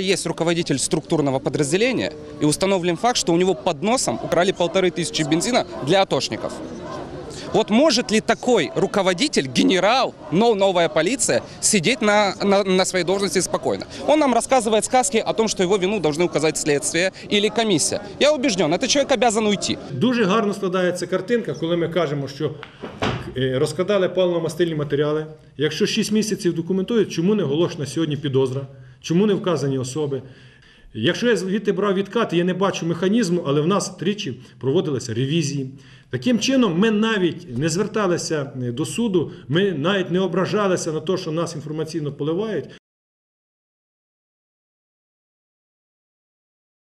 Есть руководитель структурного подразделения, и установлен факт, что у него под носом украли 1500 бензина для атошников. Вот может ли такой руководитель, генерал, но новая полиция, сидеть на своей должности спокойно? Он нам рассказывает сказки о том, что его вину должны указать следствие или комиссия. Я убежден, этот человек обязан уйти. Дуже гарно складається картинка, коли ми кажемо, що розкрадали паливно-мастильні матеріали. Якщо 6 місяців документують, чому не оголошена сьогодні підозра? Чому не вказані особи? Якщо я звідти брав відкат, я не бачу механізму, але в нас тричі проводилися ревізії. Таким чином ми навіть не зверталися до суду, ми навіть не ображалися на те, що нас інформаційно поливають.